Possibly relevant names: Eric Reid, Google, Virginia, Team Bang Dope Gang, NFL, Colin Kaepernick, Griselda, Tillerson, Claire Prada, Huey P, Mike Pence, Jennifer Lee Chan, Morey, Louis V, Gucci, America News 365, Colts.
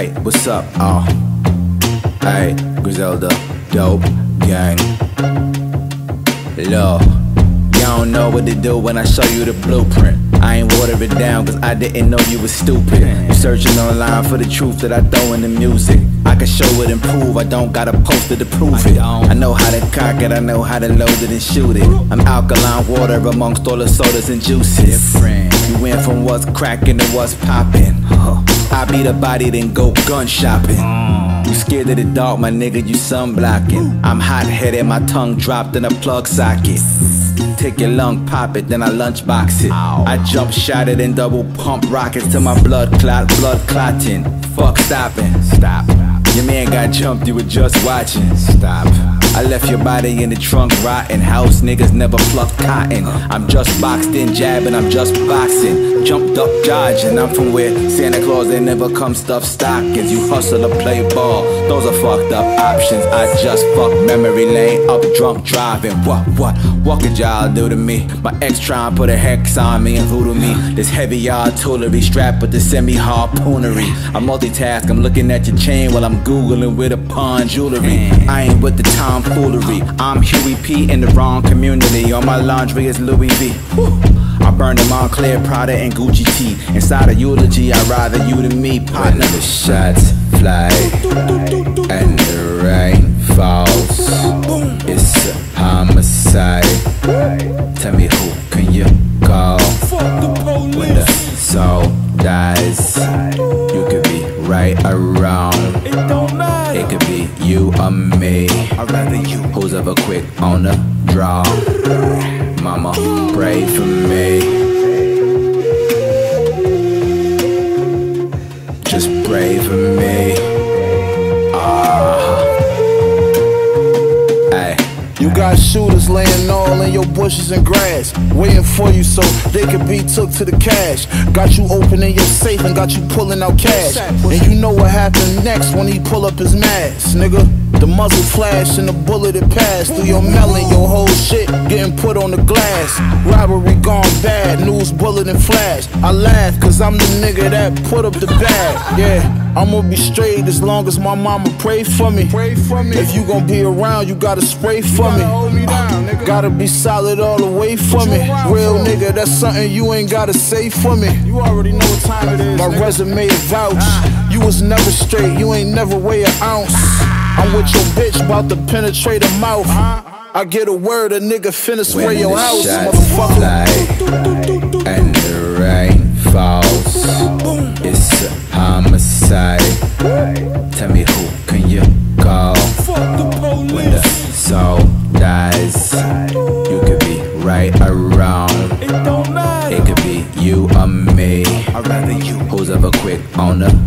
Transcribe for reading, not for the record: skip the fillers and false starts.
Hey, what's up? Oh, hey, Griselda, dope gang. Love, y'all don't know what to do when I show you the blueprint. I ain't water it down cause I didn't know you was stupid. You searching online for the truth that I throw in the music. I can show it and prove, I don't gotta post it to prove it. I know how to cock it, I know how to load it and shoot it. I'm alkaline water amongst all the sodas and juices. You went from what's cracking to what's popping. I be the body then go gun shopping. You scared of the dark, my nigga, you sunblocking. I'm hot-headed, my tongue dropped in a plug socket. Take your lung, pop it, then I lunchbox it. I jump shot it and double pump rockets till my blood clotting. Fuck stopping, stop. Your man got jumped, you were just watching. Stop. I left your body in the trunk rotting. House niggas never plucked cotton. I'm just boxed in, jabbing, I'm just boxing. Jumped up, dodging, I'm from where Santa Claus, they never come stuffed stockings. You hustle to play ball, those are fucked up options. I just fucked memory lane, up drunk driving. What could y'all do to me? My ex trying put a hex on me and voodoo me. This heavy artillery strapped with the semi-harpoonery. I multitask, I'm looking at your chain while I'm Googling with a pawn jewelry. I ain't with the time foolery. I'm Huey P in the wrong community. On my laundry is Louis V. I burn them on Claire Prada and Gucci tea. Inside a eulogy, I'd rather you than me, partner. When the shots fly and the rain falls, it's a homicide. Tell me who can you call? When the soul dies, you could be right or wrong. It could be you or me. I'd rather you. Who's ever quick on the draw? Mama, pray for me. Just pray for me. You got shooters laying all in your bushes and grass, waiting for you so they could be took to the cash. Got you opening your safe and got you pulling out cash. And you know what happened next when he pull up his mask, nigga. The muzzle flash and the bullet it passed through your melon, your whole shit getting put on the glass. Robbery gone bad, news bullet and flash. I laugh cause I'm the nigga that put up the bag, yeah. I'ma be straight as long as my mama pray for me. If you gon' be around, you gotta spray for me. Gotta be solid all the way for me. Real nigga, that's something you ain't gotta say for me. You already know what time it is. My resume is vouch. You was never straight, you ain't never weigh an ounce. I'm with your bitch, about to penetrate her mouth. I get a word, a nigga finna spray your house, motherfucker. And the rain falls, it's a homicide. Tell me who can you call? When the soul dies, you could be right or wrong. It could be you or me. Who's ever quick on the